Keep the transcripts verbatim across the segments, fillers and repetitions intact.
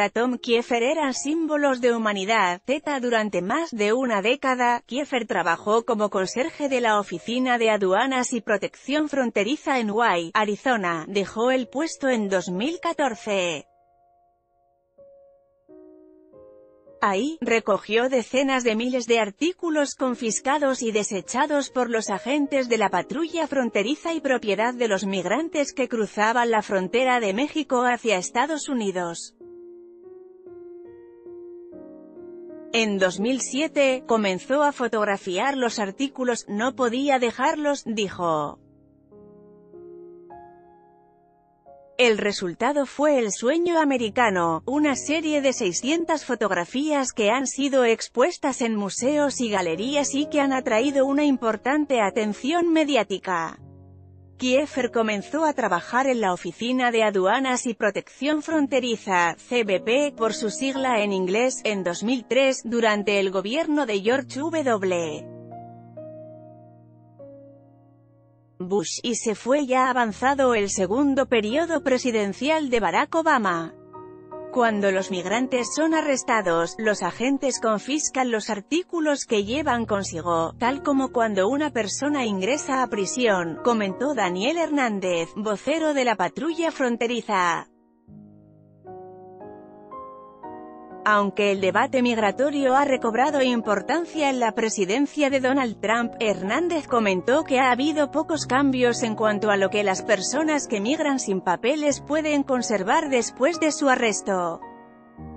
para Tom Kiefer eran símbolos de humanidad Z. Durante más de una década, Kiefer trabajó como conserje de la Oficina de Aduanas y Protección Fronteriza en Why, Arizona. Dejó el puesto en dos mil catorce. Ahí, recogió decenas de miles de artículos confiscados y desechados por los agentes de la patrulla fronteriza y propiedad de los migrantes que cruzaban la frontera de México hacia Estados Unidos. En dos mil siete, comenzó a fotografiar los artículos, no podía dejarlos, dijo. El resultado fue El sueño americano, una serie de seiscientas fotografías que han sido expuestas en museos y galerías y que han atraído una importante atención mediática. Kiefer comenzó a trabajar en la Oficina de Aduanas y Protección Fronteriza, C B P, por su sigla en inglés, en dos mil tres, durante el gobierno de George W. Bush, y se fue ya avanzado el segundo periodo presidencial de Barack Obama. Cuando los migrantes son arrestados, los agentes confiscan los artículos que llevan consigo, tal como cuando una persona ingresa a prisión, comentó Daniel Hernández, vocero de la patrulla fronteriza. Aunque el debate migratorio ha recobrado importancia en la presidencia de Donald Trump, Hernández comentó que ha habido pocos cambios en cuanto a lo que las personas que migran sin papeles pueden conservar después de su arresto.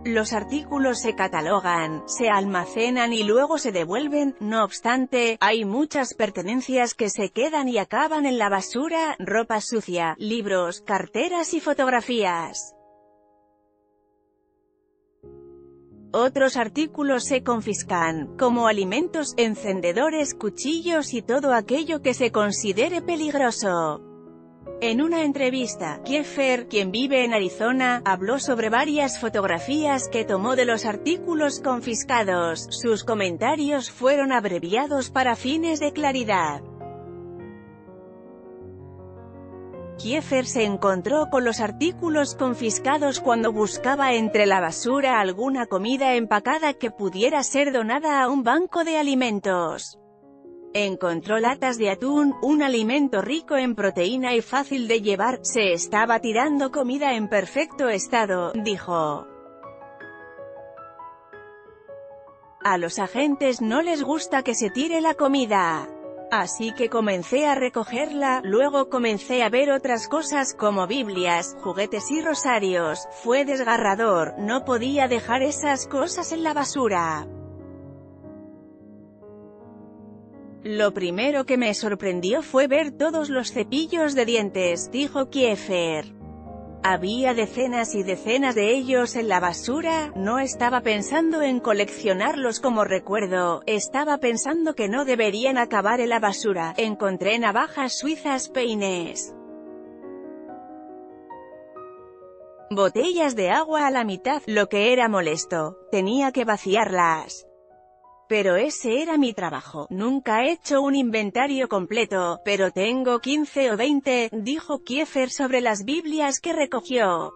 Los artículos se catalogan, se almacenan y luego se devuelven, no obstante, hay muchas pertenencias que se quedan y acaban en la basura, ropa sucia, libros, carteras y fotografías. Otros artículos se confiscan, como alimentos, encendedores, cuchillos y todo aquello que se considere peligroso. En una entrevista, Kiefer, quien vive en Arizona, habló sobre varias fotografías que tomó de los artículos confiscados. Sus comentarios fueron abreviados para fines de claridad. Kiefer se encontró con los artículos confiscados cuando buscaba entre la basura alguna comida empacada que pudiera ser donada a un banco de alimentos. Encontró latas de atún, un alimento rico en proteína y fácil de llevar, se estaba tirando comida en perfecto estado, dijo. A los agentes no les gusta que se tire la comida. Así que comencé a recogerla, luego comencé a ver otras cosas como Biblias, juguetes y rosarios, fue desgarrador, no podía dejar esas cosas en la basura. Lo primero que me sorprendió fue ver todos los cepillos de dientes, dijo Kiefer. Había decenas y decenas de ellos en la basura, no estaba pensando en coleccionarlos como recuerdo, estaba pensando que no deberían acabar en la basura. Encontré navajas suizas, peines, botellas de agua a la mitad, lo que era molesto, tenía que vaciarlas. Pero ese era mi trabajo, nunca he hecho un inventario completo, pero tengo quince o veinte, dijo Kiefer sobre las Biblias que recogió.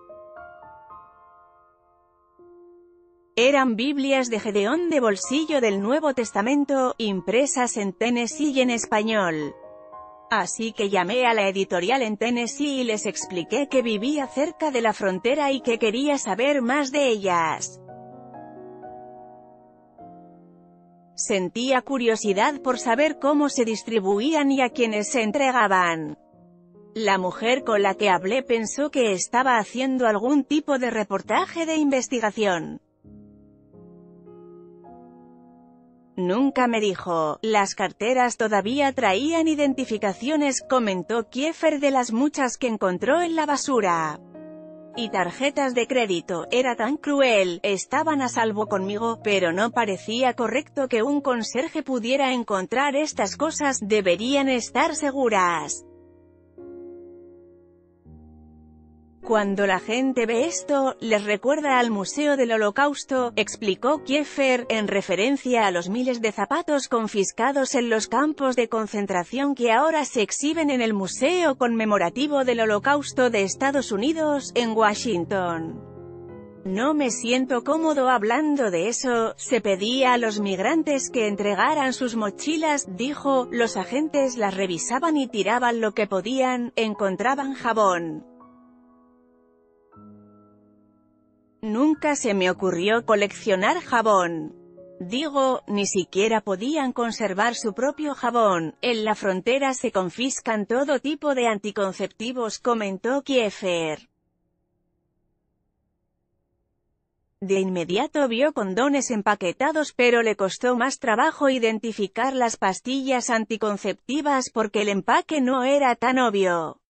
Eran Biblias de Gedeón de bolsillo del Nuevo Testamento, impresas en Tennessee y en español. Así que llamé a la editorial en Tennessee y les expliqué que vivía cerca de la frontera y que quería saber más de ellas. Sentía curiosidad por saber cómo se distribuían y a quienes se entregaban. La mujer con la que hablé pensó que estaba haciendo algún tipo de reportaje de investigación. Nunca me dijo, las carteras todavía traían identificaciones, comentó Kiefer, de las muchas que encontró en la basura. Y tarjetas de crédito, era tan cruel, estaban a salvo conmigo, pero no parecía correcto que un conserje pudiera encontrar estas cosas, deberían estar seguras. Cuando la gente ve esto, les recuerda al Museo del Holocausto, explicó Kiefer, en referencia a los miles de zapatos confiscados en los campos de concentración que ahora se exhiben en el Museo Conmemorativo del Holocausto de Estados Unidos, en Washington. «No me siento cómodo hablando de eso, se pedía a los migrantes que entregaran sus mochilas», dijo, «los agentes las revisaban y tiraban lo que podían, encontraban jabón. Nunca se me ocurrió coleccionar jabón. Digo, ni siquiera podían conservar su propio jabón. En la frontera se confiscan todo tipo de anticonceptivos», comentó Kiefer. De inmediato vio condones empaquetados, pero le costó más trabajo identificar las pastillas anticonceptivas porque el empaque no era tan obvio.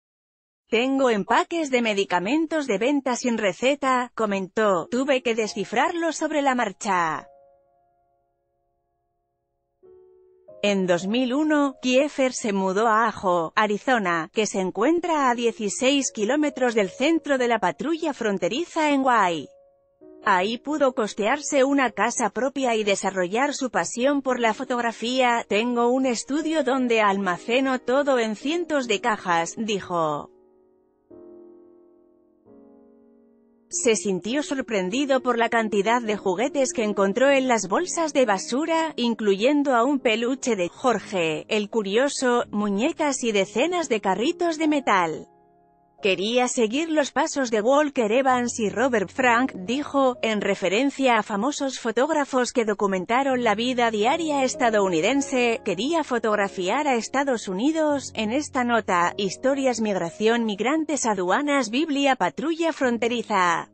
«Tengo empaques de medicamentos de venta sin receta», comentó, «tuve que descifrarlo sobre la marcha». En dos mil uno, Kiefer se mudó a Ajo, Arizona, que se encuentra a dieciséis kilómetros del centro de la patrulla fronteriza en Why. Ahí pudo costearse una casa propia y desarrollar su pasión por la fotografía. «Tengo un estudio donde almaceno todo en cientos de cajas», dijo. Se sintió sorprendido por la cantidad de juguetes que encontró en las bolsas de basura, incluyendo a un peluche de Jorge el Curioso, muñecas y decenas de carritos de metal. «Quería seguir los pasos de Walker Evans y Robert Frank», dijo, en referencia a famosos fotógrafos que documentaron la vida diaria estadounidense. «Quería fotografiar a Estados Unidos». En esta nota, historias, migración, migrantes, aduanas, Biblia, patrulla fronteriza.